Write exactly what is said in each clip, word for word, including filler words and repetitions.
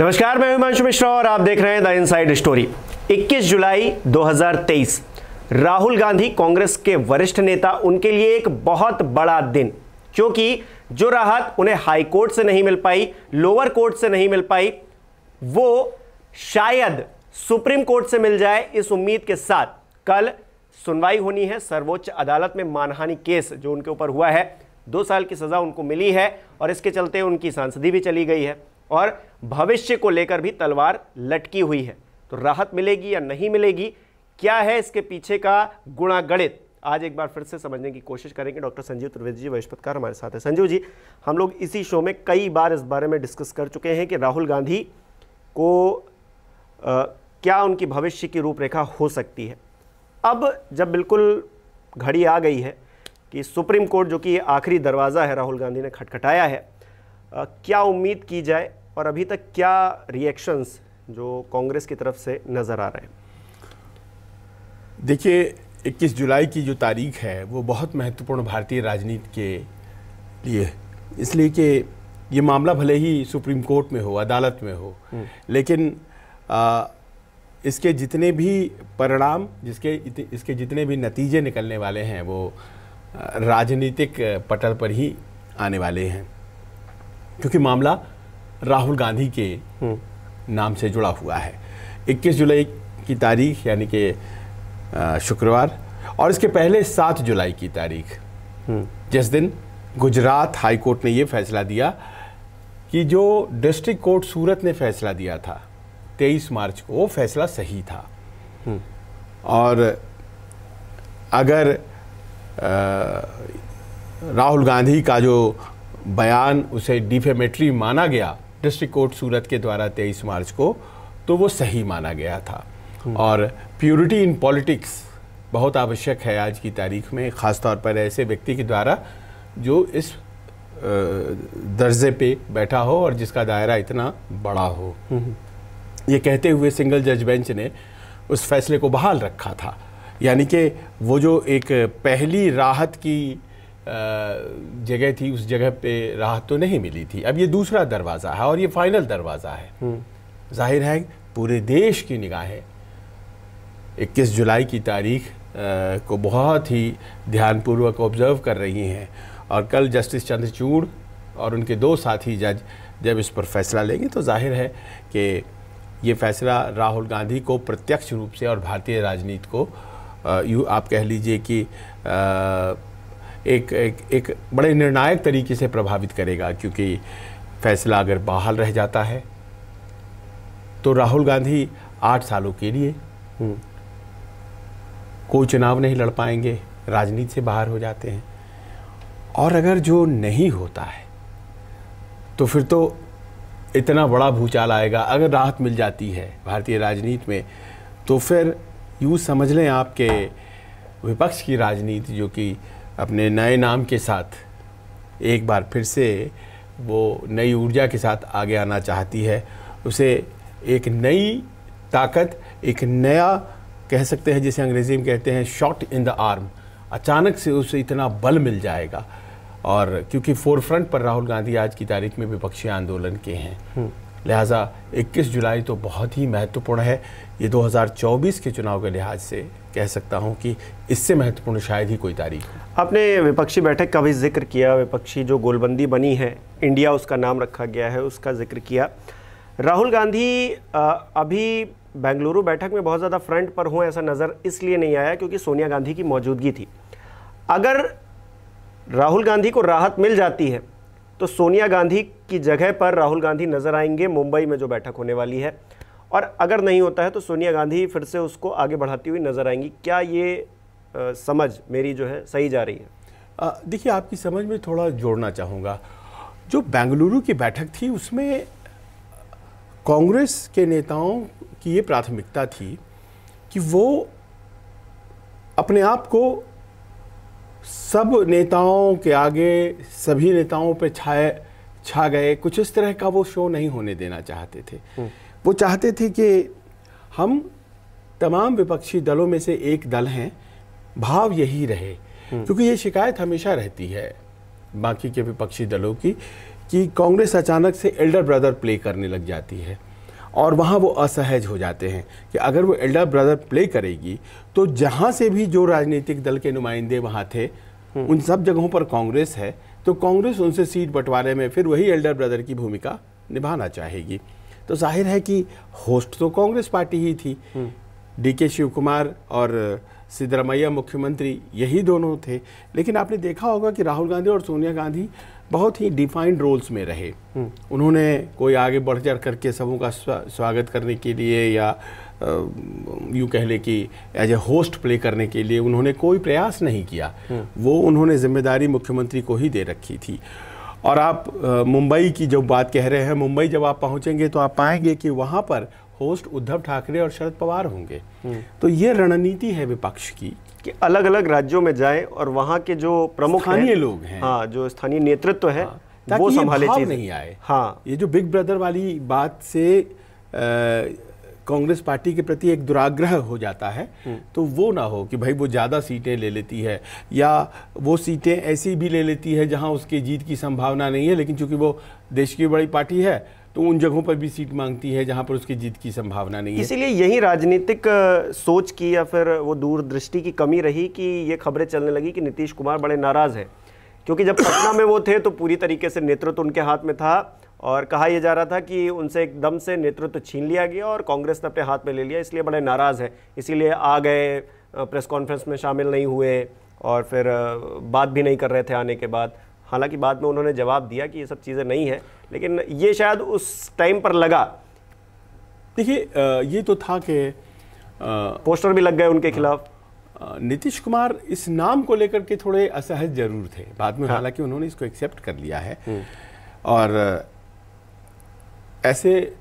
नमस्कार, मैं हिमांशु मिश्रा और आप देख रहे हैं द इनसाइड स्टोरी। इक्कीस जुलाई दो हज़ार तेईस, राहुल गांधी कांग्रेस के वरिष्ठ नेता, उनके लिए एक बहुत बड़ा दिन, क्योंकि जो राहत उन्हें हाई कोर्ट से नहीं मिल पाई, लोअर कोर्ट से नहीं मिल पाई, वो शायद सुप्रीम कोर्ट से मिल जाए, इस उम्मीद के साथ कल सुनवाई होनी है सर्वोच्च अदालत में। मानहानि केस जो उनके ऊपर हुआ है, दो साल की सजा उनको मिली है और इसके चलते उनकी सांसदी भी चली गई है और भविष्य को लेकर भी तलवार लटकी हुई है। तो राहत मिलेगी या नहीं मिलेगी, क्या है इसके पीछे का गुणागणित, आज एक बार फिर से समझने की कोशिश करेंगे। डॉक्टर संजीव त्रिवेदी जी, वरिष्ठ पत्रकार, हमारे साथ हैं। संजीव जी, हम लोग इसी शो में कई बार इस बारे में डिस्कस कर चुके हैं कि राहुल गांधी को आ, क्या उनकी भविष्य की रूपरेखा हो सकती है। अब जब बिल्कुल घड़ी आ गई है कि सुप्रीम कोर्ट, जो कि आखिरी दरवाज़ा है, राहुल गांधी ने खटखटाया है, Uh, क्या उम्मीद की जाए और अभी तक क्या रिएक्शंस जो कांग्रेस की तरफ से नज़र आ रहे हैं? देखिए, इक्कीस जुलाई की जो तारीख है वो बहुत महत्वपूर्ण भारतीय राजनीति के लिए, इसलिए कि ये मामला भले ही सुप्रीम कोर्ट में हो, अदालत में हो, लेकिन आ, इसके जितने भी परिणाम, जिसके इसके जितने भी नतीजे निकलने वाले हैं वो राजनीतिक पटल पर ही आने वाले हैं, क्योंकि मामला राहुल गांधी के नाम से जुड़ा हुआ है। इक्कीस जुलाई की तारीख यानी कि शुक्रवार, और इसके पहले सात जुलाई की तारीख, जिस दिन गुजरात हाई कोर्ट ने ये फैसला दिया कि जो डिस्ट्रिक्ट कोर्ट सूरत ने फैसला दिया था तेईस मार्च को, वो फैसला सही था। और अगर आ, राहुल गांधी का जो बयान उसे डिफेमेटरी माना गया डिस्ट्रिक्ट कोर्ट सूरत के द्वारा तेईस मार्च को, तो वो सही माना गया था। और प्यूरिटी इन पॉलिटिक्स बहुत आवश्यक है आज की तारीख में, ख़ासतौर पर ऐसे व्यक्ति के द्वारा जो इस दर्जे पे बैठा हो और जिसका दायरा इतना बड़ा हो। ये कहते हुए सिंगल जज बेंच ने उस फैसले को बहाल रखा था, यानी कि वो जो एक पहली राहत की जगह थी, उस जगह पे राहत तो नहीं मिली थी। अब ये दूसरा दरवाज़ा है और ये फाइनल दरवाज़ा है। जाहिर है पूरे देश की निगाहें इक्कीस जुलाई की तारीख को बहुत ही ध्यानपूर्वक ऑब्जर्व कर रही हैं, और कल जस्टिस चंद्रचूड़ और उनके दो साथी जज जब इस पर फैसला लेंगे तो जाहिर है कि ये फैसला राहुल गांधी को प्रत्यक्ष रूप से और भारतीय राजनीति को यूँ आप कह लीजिए कि आ, एक एक एक बड़े निर्णायक तरीके से प्रभावित करेगा। क्योंकि फैसला अगर बहाल रह जाता है तो राहुल गांधी आठ सालों के लिए कोई चुनाव नहीं लड़ पाएंगे, राजनीति से बाहर हो जाते हैं। और अगर जो नहीं होता है तो फिर तो इतना बड़ा भूचाल आएगा। अगर राहत मिल जाती है भारतीय राजनीति में तो फिर यूँ समझ लें आपके विपक्ष की राजनीति, जो कि अपने नए नाम के साथ एक बार फिर से वो नई ऊर्जा के साथ आगे आना चाहती है, उसे एक नई ताकत, एक नया कह सकते हैं जिसे अंग्रेजी में कहते हैं शॉट इन द आर्म, अचानक से उसे इतना बल मिल जाएगा। और क्योंकि फोरफ्रंट पर राहुल गांधी आज की तारीख में विपक्षी आंदोलन के हैं, लिहाजा इक्कीस जुलाई तो बहुत ही महत्वपूर्ण है। ये दो हज़ार चौबीस के चुनाव के लिहाज से कह सकता हूं कि इससे महत्वपूर्ण शायद ही कोई तारीख हो। आपने विपक्षी बैठक का भी जिक्र किया, विपक्षी जो गोलबंदी बनी है, इंडिया उसका नाम रखा गया है, उसका जिक्र किया। राहुल गांधी अभी बेंगलुरु बैठक में बहुत ज़्यादा फ्रंट पर हों ऐसा नज़र इसलिए नहीं आया क्योंकि सोनिया गांधी की मौजूदगी थी। अगर राहुल गांधी को राहत मिल जाती है तो सोनिया गांधी की जगह पर राहुल गांधी नज़र आएंगे मुंबई में जो बैठक होने वाली है, और अगर नहीं होता है तो सोनिया गांधी फिर से उसको आगे बढ़ाती हुई नज़र आएंगी। क्या ये आ, समझ मेरी जो है सही जा रही है? देखिए, आपकी समझ में थोड़ा जोड़ना चाहूँगा। जो बेंगलुरु की बैठक थी उसमें कांग्रेस के नेताओं की ये प्राथमिकता थी कि वो अपने आप को सब नेताओं के आगे, सभी नेताओं पे छाए छा गए, कुछ इस तरह का वो शो नहीं होने देना चाहते थे। वो चाहते थे कि हम तमाम विपक्षी दलों में से एक दल हैं, भाव यही रहे। क्योंकि ये शिकायत हमेशा रहती है बाकी के विपक्षी दलों की कि कांग्रेस अचानक से एल्डर ब्रदर प्ले करने लग जाती है। और वहाँ वो असहज हो जाते हैं कि अगर वो एल्डर ब्रदर प्ले करेगी तो जहाँ से भी जो राजनीतिक दल के नुमाइंदे वहाँ थे उन सब जगहों पर कांग्रेस है, तो कांग्रेस उनसे सीट बंटवारे में फिर वही एल्डर ब्रदर की भूमिका निभाना चाहेगी। तो जाहिर है कि होस्ट तो कांग्रेस पार्टी ही थी, डी के शिव कुमार और सिद्धरामैया मुख्यमंत्री यही दोनों थे। लेकिन आपने देखा होगा कि राहुल गांधी और सोनिया गांधी बहुत ही डिफाइंड रोल्स में रहे। उन्होंने कोई आगे बढ़ चढ़ करके सबों का स्वागत करने के लिए या यूँ कह लें कि एज ए होस्ट प्ले करने के लिए उन्होंने कोई प्रयास नहीं किया, वो उन्होंने जिम्मेदारी मुख्यमंत्री को ही दे रखी थी। और आप मुंबई की जब बात कह रहे हैं, मुंबई जब आप पहुँचेंगे तो आप पाएंगे कि वहाँ पर होस्ट उद्धव ठाकरे और शरद पवार होंगे। तो ये रणनीति है विपक्ष की कि अलग अलग राज्यों में जाएं और वहाँ के जो प्रमुख स्थानीय लोग हैं, हाँ, जो स्थानीय नेतृत्व तो है, हाँ, वो संभाले चीज नहीं आए। हाँ, ये जो बिग ब्रदर वाली बात से कांग्रेस पार्टी के प्रति एक दुराग्रह हो जाता है, तो वो ना हो कि भाई वो ज़्यादा सीटें ले लेती है या वो सीटें ऐसी भी ले लेती है जहाँ उसकी जीत की संभावना नहीं है, लेकिन चूँकि वो देश की बड़ी पार्टी है तो उन जगहों पर भी सीट मांगती है जहां पर उसकी जीत की संभावना नहीं है। इसीलिए यही राजनीतिक सोच की या फिर वो दूरदृष्टि की कमी रही कि ये खबरें चलने लगी कि नीतीश कुमार बड़े नाराज हैं, क्योंकि जब पटना में वो थे तो पूरी तरीके से नेतृत्व तो उनके हाथ में था और कहा यह जा रहा था कि उनसे एकदम से नेतृत्व तो छीन लिया गया और कांग्रेस ने अपने हाथ में ले लिया, इसलिए बड़े नाराज़ हैं, इसीलिए आ गए, प्रेस कॉन्फ्रेंस में शामिल नहीं हुए और फिर बात भी नहीं कर रहे थे आने के बाद। हालांकि बाद में उन्होंने जवाब दिया कि ये सब चीज़ें नहीं हैं, लेकिन ये शायद उस टाइम पर लगा। देखिए ये तो था कि पोस्टर भी लग गए उनके खिलाफ। नीतीश कुमार इस नाम को लेकर के थोड़े असहज जरूर थे बाद में, हालांकि उन्होंने इसको एक्सेप्ट कर लिया है और ऐसे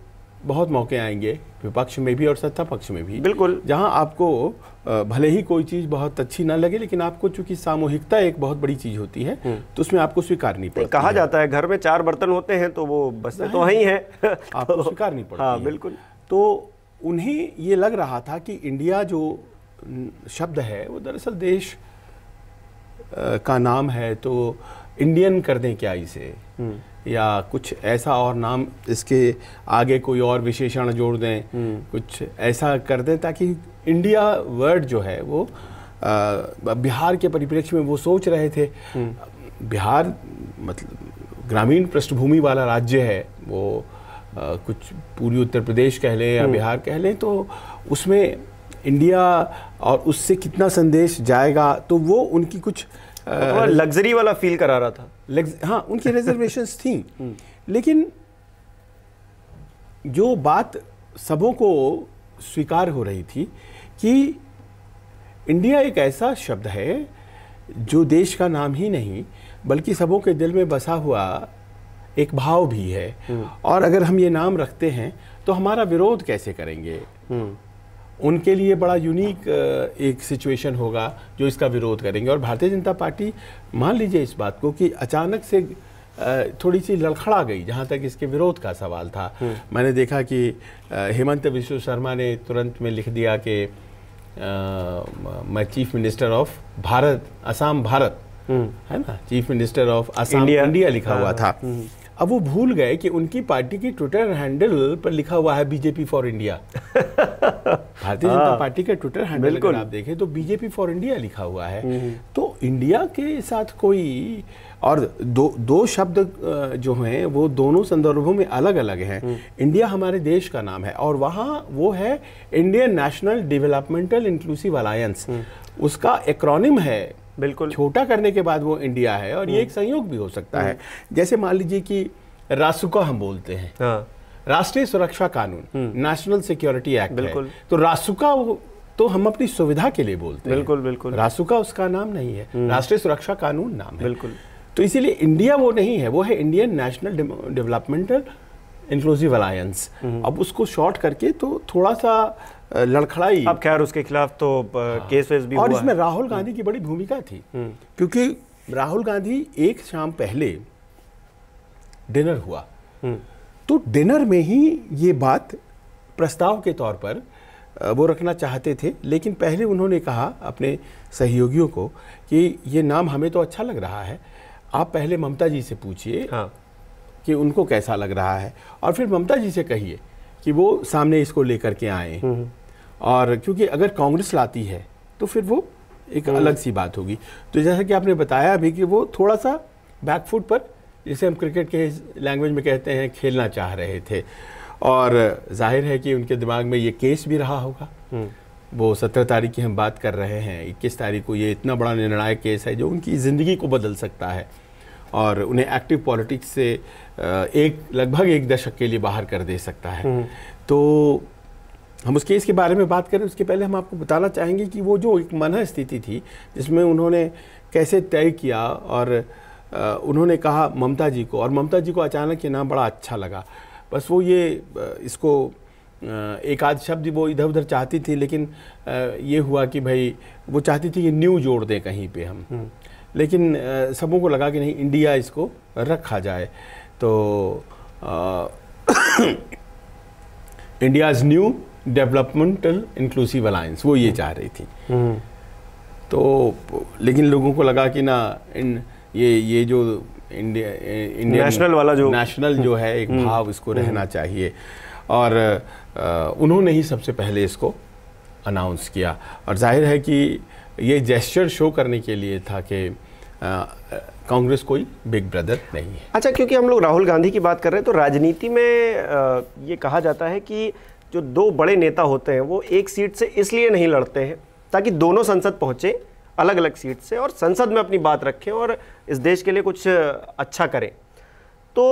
बहुत मौके आएंगे विपक्ष में भी और सत्ता पक्ष में भी, बिल्कुल, जहां आपको भले ही कोई चीज़ बहुत अच्छी ना लगे लेकिन आपको चूंकि सामूहिकता एक बहुत बड़ी चीज़ होती है तो उसमें आपको स्वीकारनी पड़ती है। कहा जाता है घर में चार बर्तन होते हैं तो वो बस तो वही है, आपको स्वीकारनी पड़ती है, बिल्कुल। तो उन्हें ये लग रहा था कि इंडिया जो शब्द है वो दरअसल देश का नाम है, तो इंडियन कर दें क्या इसे, या कुछ ऐसा और नाम इसके आगे कोई और विशेषण जोड़ दें, कुछ ऐसा कर दें ताकि इंडिया वर्ड जो है वो आ, बिहार के परिप्रेक्ष्य में वो सोच रहे थे। बिहार मतलब ग्रामीण पृष्ठभूमि वाला राज्य है, वो आ, कुछ पूर्वी उत्तर प्रदेश कह लें या बिहार कह लें, तो उसमें इंडिया और उससे कितना संदेश जाएगा, तो वो उनकी कुछ तो लग्जरी वाला फील करा रहा था। हाँ, उनकी रिजर्वेशंस थी, लेकिन जो बात सबों को स्वीकार हो रही थी कि इंडिया एक ऐसा शब्द है जो देश का नाम ही नहीं बल्कि सबों के दिल में बसा हुआ एक भाव भी है, और अगर हम ये नाम रखते हैं तो हमारा विरोध कैसे करेंगे, उनके लिए बड़ा यूनिक एक सिचुएशन होगा जो इसका विरोध करेंगे। और भारतीय जनता पार्टी मान लीजिए इस बात को कि अचानक से थोड़ी सी लड़खड़ा गई जहाँ तक इसके विरोध का सवाल था। मैंने देखा कि हेमंत बिश्व शर्मा ने तुरंत में लिख दिया कि मैं chief minister of Bharat Assam, Bharat है ना, chief minister of Assam India लिखा हुआ था। अब वो भूल गए कि उनकी पार्टी की ट्विटर हैंडल पर लिखा हुआ है BJP for India. Bharatiya Janata party के ट्विटर हैंडल पर आप देखें तो बीजेपी फॉर इंडिया लिखा हुआ है। तो इंडिया के साथ कोई और दो दो शब्द जो हैं वो दोनों संदर्भों में अलग अलग हैं। इंडिया हमारे देश का नाम है और वहाँ वो है Indian national developmental inclusive alliance, उसका एक्रोनिम है, बिल्कुल, छोटा करने के बाद वो इंडिया है। और ये एक संयोग भी हो सकता है, जैसे मान लीजिए कि रासुका हम बोलते हैं, हाँ। राष्ट्रीय सुरक्षा कानून, नेशनल सिक्योरिटी एक्ट, बिल्कुल, तो रासुका तो हम अपनी सुविधा के लिए बोलते हैं, बिल्कुल बिल्कुल, रासुका उसका नाम नहीं है, राष्ट्रीय सुरक्षा कानून नाम है, बिल्कुल। तो इसीलिए इंडिया वो नहीं है, वो है Indian national developmental inclusive alliance. अब उसको शॉर्ट करके तो थोड़ा सा लड़खड़ाई। अब खैर उसके खिलाफ तो केस वेस भी हुआ। और इसमें राहुल गांधी की बड़ी भूमिका थी, क्योंकि राहुल गांधी एक शाम पहले डिनर हुआ तो डिनर में ही ये बात प्रस्ताव के तौर पर वो रखना चाहते थे, लेकिन पहले उन्होंने कहा अपने सहयोगियों को कि ये नाम हमें तो अच्छा लग रहा है, आप पहले ममता जी से पूछिए कि उनको कैसा लग रहा है और फिर ममता जी से कहिए कि वो सामने इसको लेकर के आए, और क्योंकि अगर कांग्रेस लाती है तो फिर वो एक अलग सी बात होगी। तो जैसा कि आपने बताया अभी कि वो थोड़ा सा बैकफुट पर, जिसे हम क्रिकेट के लैंग्वेज में कहते हैं, खेलना चाह रहे थे, और जाहिर है कि उनके दिमाग में ये केस भी रहा होगा। वो सत्रह तारीख की हम बात कर रहे हैं, इक्कीस तारीख को ये इतना बड़ा निर्णायक केस है जो उनकी ज़िंदगी को बदल सकता है और उन्हें एक्टिव पॉलिटिक्स से एक लगभग एक दशक के लिए बाहर कर दे सकता है। तो हम उस केस के बारे में बात करें, उसके पहले हम आपको बताना चाहेंगे कि वो जो एक मनः स्थिति थी जिसमें उन्होंने कैसे तय किया, और उन्होंने कहा ममता जी को, और ममता जी को अचानक ये नाम बड़ा अच्छा लगा। बस वो ये इसको एक आध शब्द वो इधर उधर चाहती थी, लेकिन ये हुआ कि भाई वो चाहती थी कि न्यू जोड़ दें कहीं पे हम, लेकिन सबों को लगा कि नहीं इंडिया इसको रखा जाए। तो India's new developmental inclusive alliance, वो ये चाह रही थी। तो लेकिन लोगों को लगा कि ना इन, ये ये जो इंडिया इंडिया नेशनल वाला जो नेशनल जो है एक भाव, इसको रहना चाहिए, और उन्होंने ही सबसे पहले इसको अनाउंस किया। और जाहिर है कि ये जेस्चर शो करने के लिए था कि कांग्रेस कोई बिग ब्रदर नहीं है। अच्छा, क्योंकि हम लोग राहुल गांधी की बात कर रहे हैं, तो राजनीति में आ, ये कहा जाता है कि जो दो बड़े नेता होते हैं वो एक सीट से इसलिए नहीं लड़ते हैं ताकि दोनों संसद पहुँचें अलग अलग सीट से, और संसद में अपनी बात रखें और इस देश के लिए कुछ अच्छा करें। तो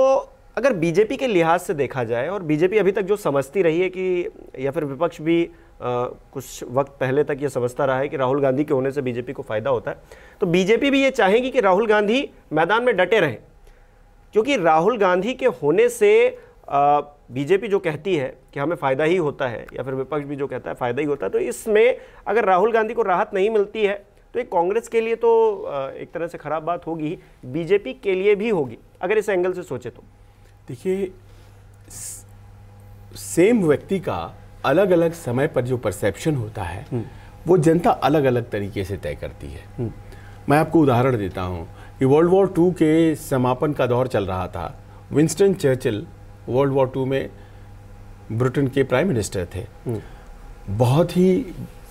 अगर बीजेपी के लिहाज से देखा जाए, और बीजेपी अभी तक जो समझती रही है कि, या फिर विपक्ष भी आ, कुछ वक्त पहले तक ये समझता रहा है कि राहुल गांधी के होने से बीजेपी को फ़ायदा होता है, तो बीजेपी भी ये चाहेगी कि राहुल गांधी मैदान में डटे रहें, क्योंकि राहुल गांधी के होने से आ, बीजेपी जो कहती है कि हमें फ़ायदा ही होता है, या फिर विपक्ष भी जो कहता है फ़ायदा ही होता है, तो इसमें अगर राहुल गांधी को राहत नहीं मिलती है तो एक कांग्रेस के लिए तो आ, एक तरह से ख़राब बात होगी, बीजेपी के लिए भी होगी, अगर इस एंगल से सोचे तो। देखिए, सेम व्यक्ति का अलग अलग समय पर जो परसेप्शन होता है वो जनता अलग अलग तरीके से तय करती है। मैं आपको उदाहरण देता हूँ कि वर्ल्ड वॉर टू के समापन का दौर चल रहा था, Winston Churchill world war two में ब्रिटेन के प्राइम मिनिस्टर थे। बहुत ही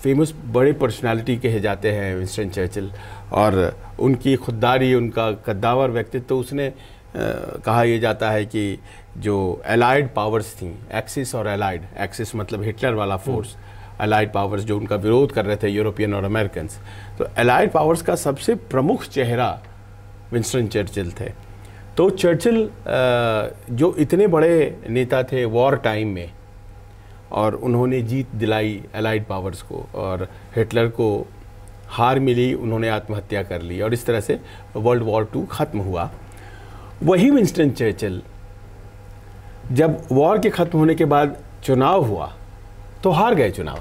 फेमस बड़े पर्सनालिटी कहे जाते हैं विंस्टन चर्चिल, और उनकी खुददारी, उनका कद्दावर व्यक्तित्व, तो उसने Uh, कहा यह जाता है कि जो एलाइड पावर्स थी, एक्सिस और एलाइड, एक्सिस मतलब हिटलर वाला फोर्स, एलाइड पावर्स जो उनका विरोध कर रहे थे यूरोपियन और अमेरिकन, तो एलाइड पावर्स का सबसे प्रमुख चेहरा विंस्टन चर्चिल थे। तो चर्चिल uh, जो इतने बड़े नेता थे वॉर टाइम में, और उन्होंने जीत दिलाई एलाइड पावर्स को, और हिटलर को हार मिली, उन्होंने आत्महत्या कर ली, और इस तरह से वर्ल्ड वॉर टू ख़त्म हुआ। वही विंस्टन चर्चिल जब वॉर के ख़त्म होने के बाद चुनाव हुआ तो हार गए चुनाव,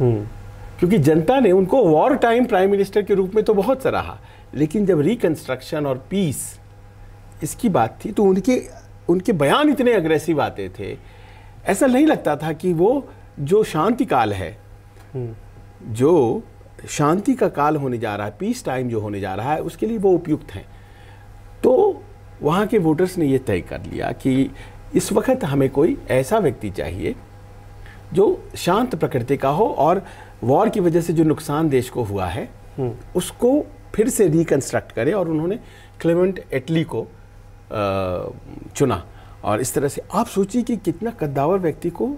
क्योंकि जनता ने उनको वॉर टाइम प्राइम मिनिस्टर के रूप में तो बहुत सराहा, लेकिन जब रिकन्स्ट्रक्शन और पीस इसकी बात थी तो उनके उनके बयान इतने अग्रेसिव आते थे, ऐसा नहीं लगता था कि वो जो शांति काल है, जो शांति का काल होने जा रहा है, पीस टाइम जो होने जा रहा है, उसके लिए वो उपयुक्त हैं। तो वहाँ के वोटर्स ने ये तय कर लिया कि इस वक्त हमें कोई ऐसा व्यक्ति चाहिए जो शांत प्रकृति का हो, और वॉर की वजह से जो नुकसान देश को हुआ है उसको फिर से रिकन्स्ट्रक्ट करे, और उन्होंने क्लेमेंट एटली को आ, चुना। और इस तरह से आप सोचिए कि कितना कद्दावर व्यक्ति को,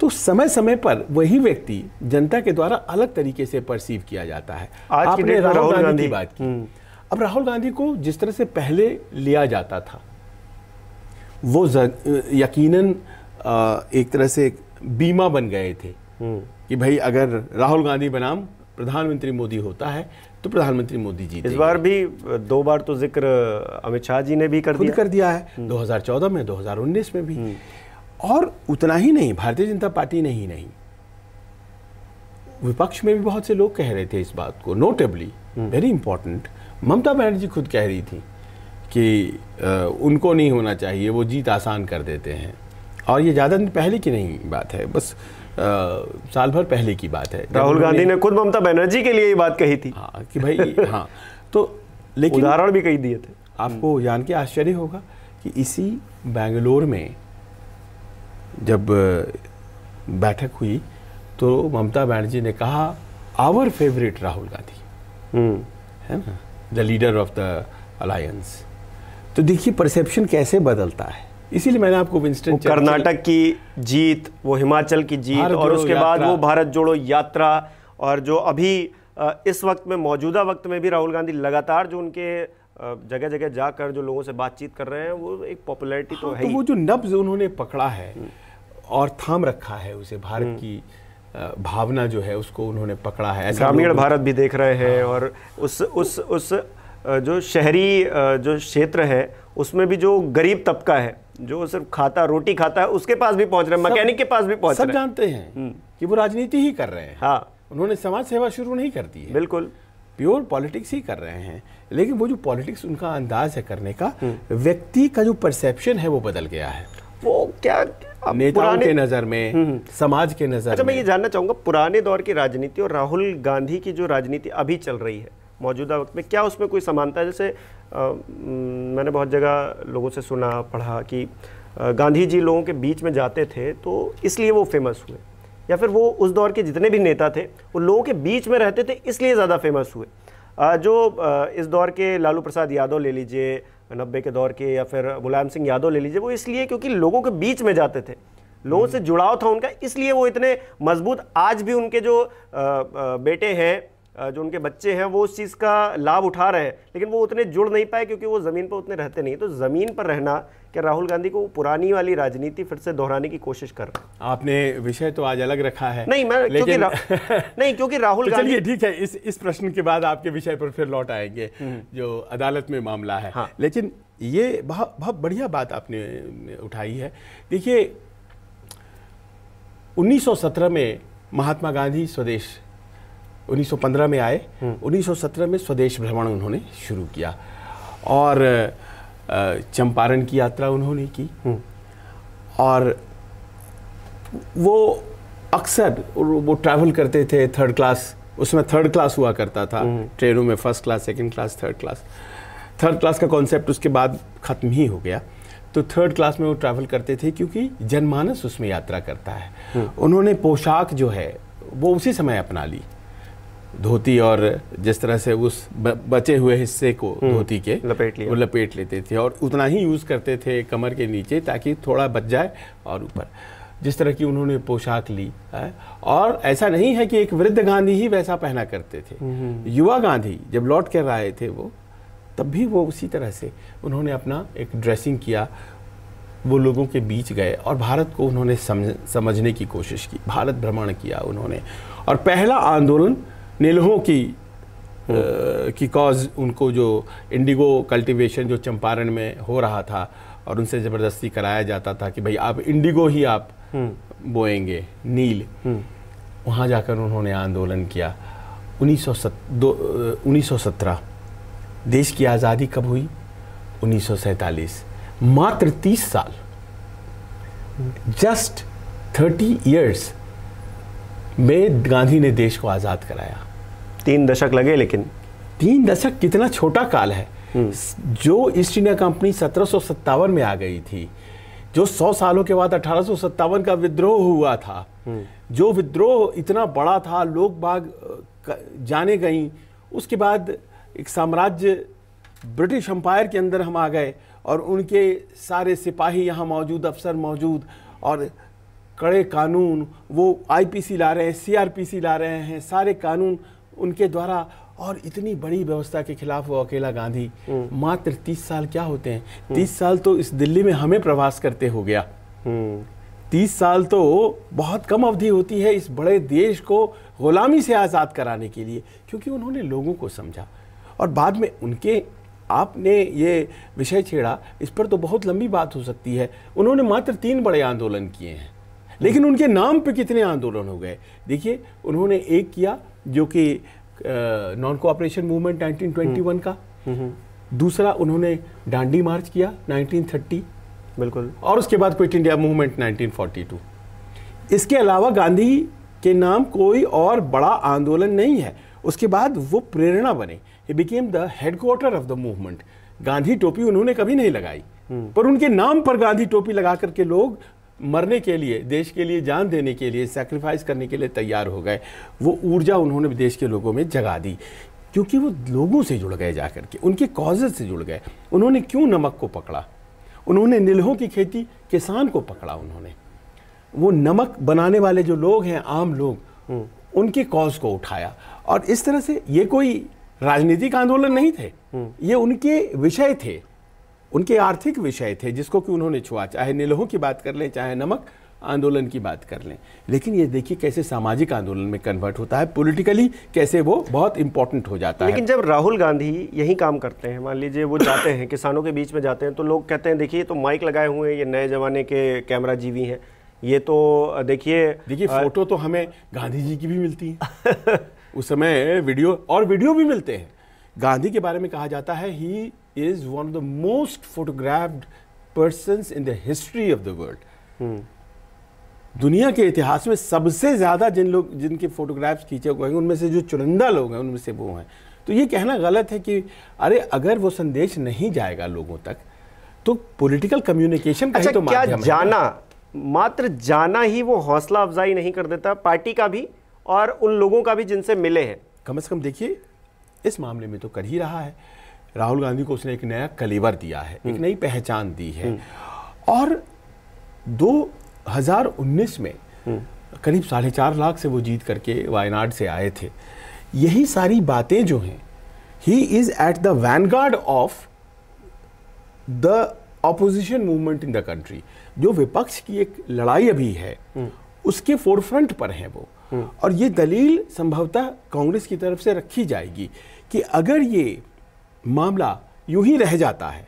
तो समय समय पर वही व्यक्ति जनता के द्वारा अलग तरीके से परसीव किया जाता है। आपने राहुल गांधी की बात की, अब राहुल गांधी को जिस तरह से पहले लिया जाता था वो यकीनन एक तरह से एक बीमा बन गए थे कि भाई अगर राहुल गांधी बनाम प्रधानमंत्री मोदी होता है तो प्रधानमंत्री मोदी जी। इस बार भी दो बार तो जिक्र अमित शाह जी ने भी कर दिया, कर दिया है, दो हज़ार चौदह में, दो हज़ार उन्नीस में भी। और उतना ही नहीं, भारतीय जनता पार्टी ने ही नहीं, विपक्ष में भी बहुत से लोग कह रहे थे इस बात को, notably very important, Mamata Banerjee खुद कह रही थी कि आ, उनको नहीं होना चाहिए, वो जीत आसान कर देते हैं। और ये ज़्यादा दिन पहले की नहीं बात है, बस आ, साल भर पहले की बात है, राहुल गांधी ने खुद ममता बनर्जी के लिए ये बात कही थी। हाँ कि भाई हाँ, तो लेकिन उदाहरण भी कही दिए थे। आपको जान के आश्चर्य होगा कि इसी बेंगलोर में जब बैठक हुई तो ममता बनर्जी ने कहा आवर फेवरेट राहुल गांधी है ना, the leader of the alliance. तो देखिए परसेप्शन कैसे बदलता है। इसीलिए मैंने आपको विंस्टन चर्चिल, कर्नाटक की जीत, वो हिमाचल की जीत और उसके बाद वो भारत जोड़ो यात्रा, और जो अभी इस वक्त में मौजूदा वक्त में भी राहुल गांधी लगातार जो उनके जगह जगह जाकर जो लोगों से बातचीत कर रहे हैं, वो एक पॉपुलैरिटी तो है। तो वो जो नब्ज उन्होंने पकड़ा है और थाम रखा है उसे, भारत की भावना जो है उसको उन्होंने पकड़ा है। ग्रामीण भारत भी देख रहे हैं और उस उस उस जो शहरी जो क्षेत्र है उसमें भी जो गरीब तबका है, जो सिर्फ खाता रोटी खाता है, उसके पास भी पहुंच रहे हैं, मैकेनिक के पास भी पहुंच रहे हैं। सब जानते हैं कि वो राजनीति ही कर रहे हैं। हाँ, उन्होंने समाज सेवा शुरू नहीं कर दी है, बिल्कुल प्योर पॉलिटिक्स ही कर रहे हैं। लेकिन वो जो पॉलिटिक्स उनका अंदाज है करने का, व्यक्ति का जो परसेप्शन है वो बदल गया है। वो क्या नेताओं के नज़र में, समाज के नज़र में। अच्छा, मैं ये जानना चाहूँगा, पुराने दौर की राजनीति और राहुल गांधी की जो राजनीति अभी चल रही है मौजूदा वक्त में, क्या उसमें कोई समानता है? जैसे आ, मैंने बहुत जगह लोगों से सुना पढ़ा कि गांधी जी लोगों के बीच में जाते थे तो इसलिए वो फेमस हुए, या फिर वो उस दौर के जितने भी नेता थे वो लोगों के बीच में रहते थे इसलिए ज़्यादा फेमस हुए। आ, जो आ, इस दौर के लालू प्रसाद यादव ले लीजिए, नब्बे के दौर के, या फिर मुलायम सिंह यादव ले लीजिए, वो इसलिए क्योंकि लोगों के बीच में जाते थे, लोगों से जुड़ाव था उनका, इसलिए वो इतने मजबूत। आज भी उनके जो बेटे हैं, जो उनके बच्चे हैं, वो उस चीज़ का लाभ उठा रहे हैं, लेकिन वो उतने जुड़ नहीं पाए क्योंकि वो ज़मीन पर उतने रहते नहीं। तो ज़मीन पर रहना, क्या राहुल गांधी को पुरानी वाली राजनीति फिर से दोहराने की कोशिश कर रहे हैं? आपने विषय तो आज अलग रखा है। नहीं, मैं क्योंकि नहीं क्योंकि राहुल तो गांधी, ठीक है, इस इस प्रश्न के बाद आपके विषय पर फिर लौट आएंगे जो अदालत में मामला है। हाँ। लेकिन ये बहुत बहुत बढ़िया बात आपने उठाई है। देखिए, उन्नीस सौ सत्रह में महात्मा गांधी स्वदेश, उन्नीस सौ पंद्रह में आए, उन्नीस सौ सत्रह में स्वदेश भ्रमण उन्होंने शुरू किया और चंपारण की यात्रा उन्होंने की, और वो अक्सर वो ट्रैवल करते थे थर्ड क्लास, उसमें थर्ड क्लास हुआ करता था ट्रेनों में, first class, second class, third class. Third class का कॉन्सेप्ट उसके बाद ख़त्म ही हो गया, तो थर्ड क्लास में वो ट्रैवल करते थे क्योंकि जनमानस उसमें यात्रा करता है। उन्होंने पोशाक जो है वो उसी समय अपना ली, धोती, और जिस तरह से उस बचे हुए हिस्से को धोती के लपेट लिया, वो लपेट लेते थे और उतना ही यूज़ करते थे कमर के नीचे, ताकि थोड़ा बच जाए, और ऊपर जिस तरह की उन्होंने पोशाक ली है। और ऐसा नहीं है कि एक वृद्ध गांधी ही वैसा पहना करते थे, युवा गांधी जब लौट कर आए थे वो, तब भी वो उसी तरह से उन्होंने अपना एक ड्रेसिंग किया। वो लोगों के बीच गए और भारत को उन्होंने समझ समझने की कोशिश की, भारत भ्रमण किया उन्होंने, और पहला आंदोलन नीलहों की आ, की कॉज, उनको जो इंडिगो कल्टीवेशन जो चंपारण में हो रहा था और उनसे ज़बरदस्ती कराया जाता था कि भाई आप इंडिगो ही आप बोएंगे, नील, वहाँ जाकर उन्होंने आंदोलन किया। उन्नीस सौ सत्रह देश की आज़ादी कब हुई? उन्नीस सौ सैंतालीस, मात्र तीस साल, जस्ट थर्टी इयर्स में गांधी ने देश को आज़ाद कराया। तीन दशक लगे, लेकिन तीन दशक कितना छोटा काल है। जो ईस्ट इंडिया कंपनी सत्रह सौ सत्तावन में आ गई थी, जो सौ सालों के बाद अठारह सौ सत्तावन का विद्रोह हुआ था, जो विद्रोह इतना बड़ा था, लोग बाग जाने गई, उसके बाद एक साम्राज्य ब्रिटिश एम्पायर के अंदर हम आ गए और उनके सारे सिपाही यहाँ मौजूद, अफसर मौजूद, और कड़े कानून, वो आईपीसी ला रहे हैं, सीआरपीसी ला रहे हैं, सारे कानून उनके द्वारा, और इतनी बड़ी व्यवस्था के खिलाफ वो अकेला गांधी। मात्र तीस साल क्या होते हैं, तीस साल तो इस दिल्ली में हमें प्रवास करते हो गया। तीस साल तो बहुत कम अवधि होती है इस बड़े देश को गुलामी से आज़ाद कराने के लिए, क्योंकि उन्होंने लोगों को समझा। और बाद में उनके, आपने ये विषय छेड़ा, इस पर तो बहुत लंबी बात हो सकती है। उन्होंने मात्र तीन बड़े आंदोलन किए हैं, लेकिन उनके नाम पे कितने आंदोलन हो गए। देखिए, उन्होंने एक किया जो कि non cooperation movement nineteen twenty one का, दूसरा उन्होंने डांडी मार्च किया नाइनटीन थर्टी, बिल्कुल, और उसके बाद quit India movement nineteen forty two. इसके अलावा गांधी के नाम कोई और बड़ा आंदोलन नहीं है। उसके बाद वो प्रेरणा बने, he became the headquarter of the movement. Gandhi टोपी उन्होंने कभी नहीं लगाई, पर उनके नाम पर गांधी टोपी लगा करके लोग मरने के लिए, देश के लिए जान देने के लिए, सैक्रिफाइस करने के लिए तैयार हो गए। वो ऊर्जा उन्होंने देश के लोगों में जगा दी क्योंकि वो लोगों से जुड़ गए, जाकर के उनके कॉजेज से जुड़ गए। उन्होंने क्यों नमक को पकड़ा, उन्होंने नीलहों की खेती, किसान को पकड़ा। उन्होंने वो नमक बनाने वाले जो लोग हैं, आम लोग, उनके कॉज को उठाया। और इस तरह से ये कोई राजनीतिक आंदोलन नहीं थे, ये उनके विषय थे, उनके आर्थिक विषय थे जिसको कि उन्होंने छुआ, चाहे नीलहों की बात कर लें, चाहे नमक आंदोलन की बात कर लें। लेकिन ये देखिए कैसे सामाजिक आंदोलन में कन्वर्ट होता है, पॉलिटिकली कैसे वो बहुत इंपॉर्टेंट हो जाता है। लेकिन जब राहुल गांधी यही काम करते हैं, मान लीजिए वो जाते हैं किसानों के बीच में जाते हैं, तो लोग कहते हैं देखिए तो माइक लगाए हुए हैं, ये नए जमाने के कैमरा जीवी हैं, ये तो देखिए देखिए फोटो तो हमें गांधी जी की भी मिलती है उस समय, वीडियो और वीडियो भी मिलते हैं। गांधी के बारे में कहा जाता है he is one of the most photographed persons in the history of the world. दुनिया के इतिहास में सबसे ज़्यादा जिन लोग जिनके फोटोग्राफ्स खींचे हुए हैं उनमें से जो चुनिंदा लोग हैं उनमें से वो हैं। तो ये कहना गलत है कि अरे अगर वो संदेश नहीं जाएगा लोगों तक तो पॉलिटिकल कम्युनिकेशन का अच्छा, ही तो क्या जाना मात्र जाना ही वो हौसला अफजाई नहीं कर देता पार्टी का भी और उन लोगों का भी जिनसे मिले हैं? कम से कम देखिए इस मामले में तो कर ही रहा है। राहुल गांधी को उसने एक नया कलेवर दिया है, एक नई पहचान दी है। और दो हज़ार उन्नीस में करीब साढ़े चार लाख से वो जीत करके वायनाड से आए थे। यही सारी बातें जो हैं, he is at the vanguard of the opposition movement in the country. जो विपक्ष की एक लड़ाई अभी है उसके फोरफ्रंट पर हैं वो। और ये दलील संभवतः कांग्रेस की तरफ से रखी जाएगी कि अगर ये मामला यूं ही रह जाता है,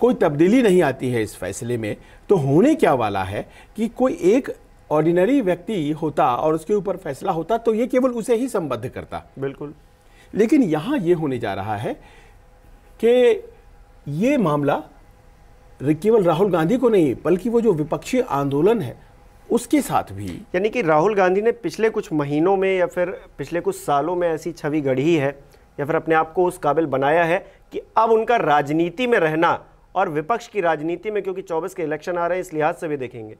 कोई तब्दीली नहीं आती है इस फैसले में, तो होने क्या वाला है कि कोई एक ऑर्डिनरी व्यक्ति होता और उसके ऊपर फैसला होता तो ये केवल उसे ही संबद्ध करता। बिल्कुल। लेकिन यहाँ ये होने जा रहा है कि ये मामला केवल राहुल गांधी को नहीं बल्कि वो जो विपक्षी आंदोलन है उसके साथ भी, यानी कि राहुल गांधी ने पिछले कुछ महीनों में या फिर पिछले कुछ सालों में ऐसी छवि गढ़ी है या फिर अपने आप को उस काबिल बनाया है कि अब उनका राजनीति में रहना और विपक्ष की राजनीति में, क्योंकि चौबीस के इलेक्शन आ रहे हैं इस लिहाज से भी देखेंगे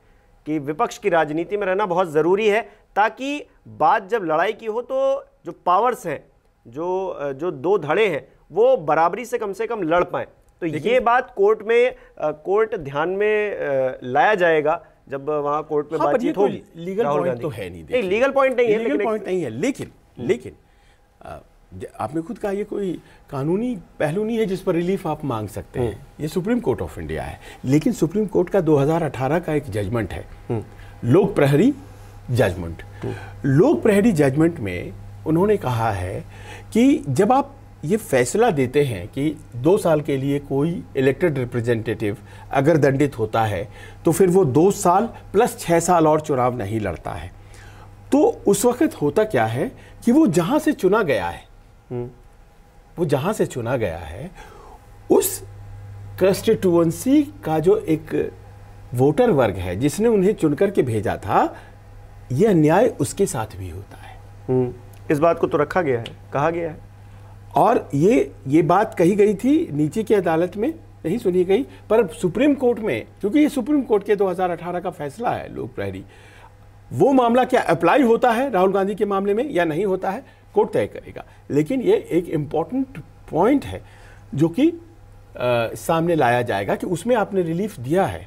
कि विपक्ष की राजनीति में रहना बहुत ज़रूरी है ताकि बात जब लड़ाई की हो तो जो पावर्स हैं, जो जो दो धड़े हैं, वो बराबरी से कम से कम लड़ पाएँ। तो ये बात कोर्ट में कोर्ट ध्यान में लाया जाएगा जब वहाँ कोर्ट में हाँ, बातचीत होगी। लीगल पॉइंट तो है नहीं, नहीं लीगल पॉइंट नहीं है, लीगल पॉइंट नहीं है। लेकिन लेकिन आ, आपने खुद कहा ये कोई कानूनी पहलू नहीं है जिस पर रिलीफ आप मांग सकते हैं, ये सुप्रीम कोर्ट ऑफ इंडिया है। लेकिन सुप्रीम कोर्ट का दो हज़ार अठारह का एक जजमेंट है, लोक प्रहरी जजमेंट। लोक प्रहरी जजमेंट में उन्होंने कहा है कि जब आप ये फैसला देते हैं कि दो साल के लिए कोई इलेक्टेड रिप्रेजेंटेटिव अगर दंडित होता है तो फिर वो दो साल प्लस छः साल और चुनाव नहीं लड़ता है, तो उस वक्त होता क्या है कि वो जहाँ से चुना गया है वो जहाँ से चुना गया है उस कंस्टिट्यूएंसी का जो एक वोटर वर्ग है जिसने उन्हें चुन करके भेजा था, ये अन्याय उसके साथ भी होता है। इस बात को तो रखा गया है, कहा गया है। और ये ये बात कही गई थी नीचे की अदालत में, नहीं सुनी गई, पर सुप्रीम कोर्ट में, क्योंकि ये सुप्रीम कोर्ट के दो हज़ार अठारह का फैसला है लोक प्रहरी, वो मामला क्या अप्लाई होता है राहुल गांधी के मामले में या नहीं होता है कोर्ट तय करेगा। लेकिन ये एक इम्पॉर्टेंट पॉइंट है जो कि सामने लाया जाएगा कि उसमें आपने रिलीफ दिया है,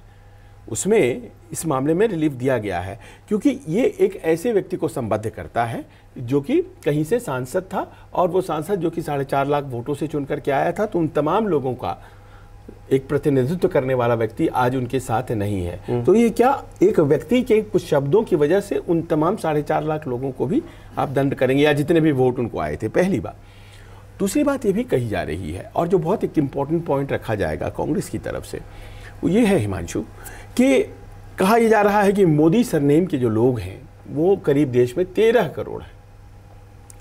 उसमें इस मामले में रिलीफ दिया गया है, क्योंकि ये एक ऐसे व्यक्ति को संबद्ध करता है जो कि कहीं से सांसद था और वो सांसद जो कि साढ़े चार लाख वोटों से चुन करके आया था, तो उन तमाम लोगों का एक प्रतिनिधित्व करने वाला व्यक्ति आज उनके साथ नहीं है। तो ये क्या एक व्यक्ति के कुछ शब्दों की वजह से उन तमाम साढ़े चार लाख लोगों को भी आप दंड करेंगे या जितने भी वोट उनको आए थे? पहली बात। दूसरी बात ये भी कही जा रही है और जो बहुत एक इम्पॉर्टेंट पॉइंट रखा जाएगा कांग्रेस की तरफ से वो ये है हिमांशु कि कहा यह जा रहा है कि मोदी सरनेम के जो लोग हैं वो करीब देश में तेरह करोड़ हैं।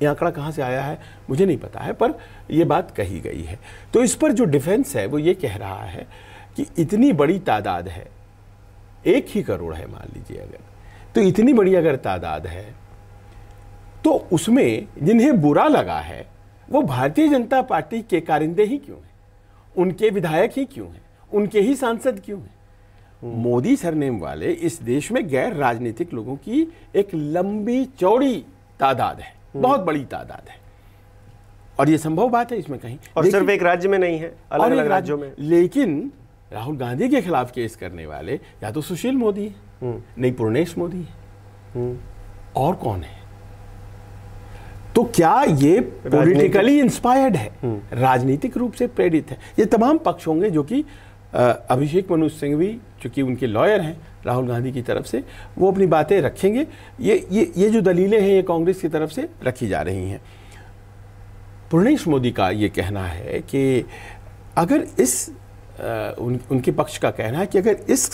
ये आंकड़ा कहाँ से आया है मुझे नहीं पता है, पर यह बात कही गई है। तो इस पर जो डिफेंस है वो ये कह रहा है कि इतनी बड़ी तादाद है, एक ही करोड़ है मान लीजिए अगर, तो इतनी बड़ी अगर तादाद है तो उसमें जिन्हें बुरा लगा है वो भारतीय जनता पार्टी के कारिंदे ही क्यों हैं, उनके विधायक ही क्यों हैं, उनके ही सांसद क्यों हैं? मोदी सरनेम वाले इस देश में गैर राजनीतिक लोगों की एक लंबी चौड़ी तादाद है, बहुत बड़ी तादाद है, और ये संभव बात है इसमें कहीं, और सिर्फ एक राज्य में नहीं है, अलग अलग राज्यों में। लेकिन राहुल गांधी के खिलाफ केस करने वाले या तो सुशील मोदी है, नहीं पुर्नेश मोदी है, और कौन है? तो क्या ये पॉलिटिकली इंस्पायर्ड है, राजनीतिक रूप से प्रेरित है? ये तमाम पक्ष होंगे जो कि अभिषेक मनु सिंघवी, चूंकि उनके लॉयर हैं राहुल गांधी की तरफ से, वो अपनी बातें रखेंगे। ये ये ये जो दलीलें हैं ये कांग्रेस की तरफ से रखी जा रही हैं। पुर्नेश मोदी का ये कहना है कि अगर इस उन, उनके पक्ष का कहना है कि अगर इस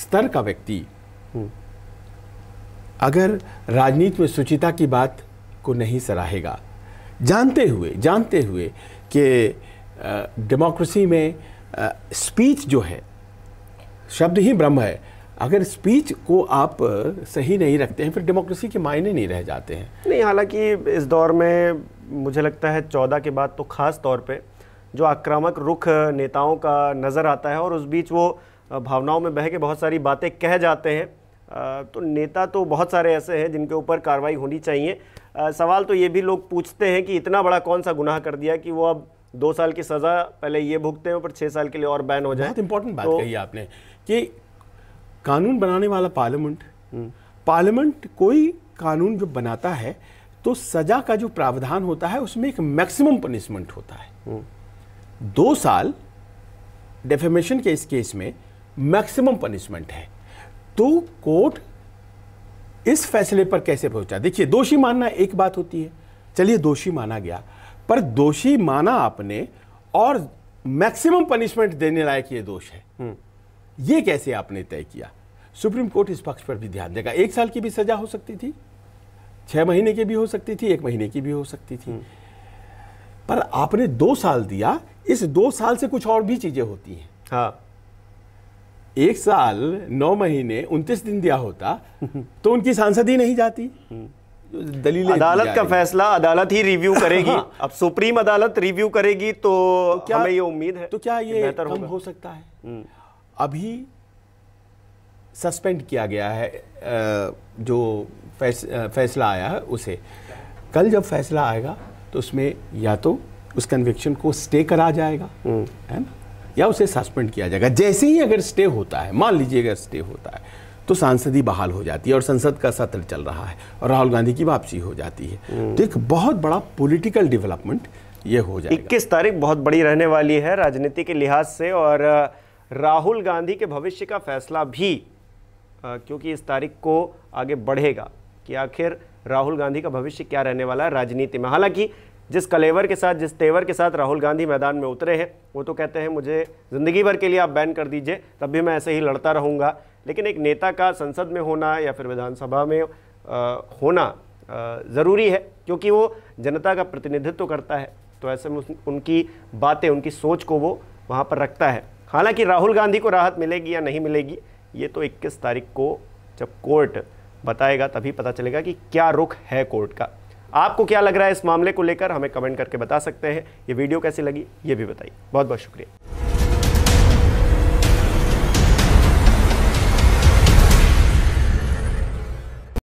स्तर का व्यक्ति अगर राजनीति में शुचिता की बात को नहीं सराहेगा, जानते हुए जानते हुए कि डेमोक्रेसी में आ, स्पीच जो है, शब्द ही ब्रह्म है, अगर स्पीच को आप सही नहीं रखते हैं फिर डेमोक्रेसी के मायने नहीं रह जाते हैं। नहीं, हालांकि इस दौर में मुझे लगता है चौदह के बाद तो खास तौर पे जो आक्रामक रुख नेताओं का नज़र आता है, और उस बीच वो भावनाओं में बह के बहुत सारी बातें कह जाते हैं, तो नेता तो बहुत सारे ऐसे हैं जिनके ऊपर कार्रवाई होनी चाहिए। सवाल तो ये भी लोग पूछते हैं कि इतना बड़ा कौन सा गुनाह कर दिया कि वो अब दो साल की सज़ा पहले ये भुगते हैं और छः साल के लिए और बैन हो जाए। बहुत इंपॉर्टेंट बात तो कही आपने कि कानून बनाने वाला पार्लियामेंट, पार्लियामेंट कोई कानून जो बनाता है तो सज़ा का जो प्रावधान होता है उसमें एक मैक्सिमम पनिशमेंट होता है। दो साल डेफेमेशन के इस केस में मैक्सिमम पनिशमेंट है, तो कोर्ट इस फैसले पर कैसे पहुंचा? देखिए, दोषी मानना एक बात होती है, चलिए दोषी माना गया, पर दोषी माना आपने और मैक्सिमम पनिशमेंट देने लायक ये दोष है, ये कैसे आपने तय किया? सुप्रीम कोर्ट इस पक्ष पर भी ध्यान देगा। एक साल की भी सजा हो सकती थी, छह महीने की भी हो सकती थी, एक महीने की भी हो सकती थी, पर आपने दो साल दिया। इस दो साल से कुछ और भी चीजें होती हैं। हाँ, एक साल नौ महीने उनतीस दिन दिया होता तो उनकी सांसद ही नहीं जाती। दलीलें, अदालत का फैसला अदालत ही रिव्यू करेगी। हाँ। अब सुप्रीम अदालत रिव्यू करेगी तो, तो क्या, हमें ये उम्मीद है तो क्या ये बेहतर कम हो सकता है? अभी सस्पेंड किया गया है जो फैस, फैसला आया है उसे। कल जब फैसला आएगा तो उसमें या तो उस कन्विक्शन को स्टे करा जाएगा, है ना, या उसे सस्पेंड किया जाएगा। जैसे ही अगर स्टे होता है, मान लीजिए अगर स्टे होता है, तो सांसद ही बहाल हो जाती है और संसद का सत्र चल रहा है और राहुल गांधी की वापसी हो जाती है। तो एक बहुत बड़ा पॉलिटिकल डेवलपमेंट ये हो जाएगा। इक्कीस तारीख बहुत बड़ी रहने वाली है राजनीति के लिहाज से, और राहुल गांधी के भविष्य का फैसला भी, क्योंकि इस तारीख को आगे बढ़ेगा कि आखिर राहुल गांधी का भविष्य क्या रहने वाला है राजनीति में। हालांकि जिस कलेवर के साथ, जिस तेवर के साथ राहुल गांधी मैदान में उतरे हैं, वो तो कहते हैं मुझे ज़िंदगी भर के लिए आप बैन कर दीजिए तब भी मैं ऐसे ही लड़ता रहूँगा, लेकिन एक नेता का संसद में होना या फिर विधानसभा में आ, होना ज़रूरी है, क्योंकि वो जनता का प्रतिनिधित्व करता है। तो ऐसे में उनकी बातें, उनकी सोच को वो वहाँ पर रखता है। हालाँकि राहुल गांधी को राहत मिलेगी या नहीं मिलेगी, ये तो इक्कीस तारीख को जब कोर्ट बताएगा तभी पता चलेगा कि क्या रुख है कोर्ट का। आपको क्या लग रहा है इस मामले को लेकर, हमें कमेंट करके बता सकते हैं। ये वीडियो कैसी लगी ये भी बताइए। बहुत बहुत शुक्रिया।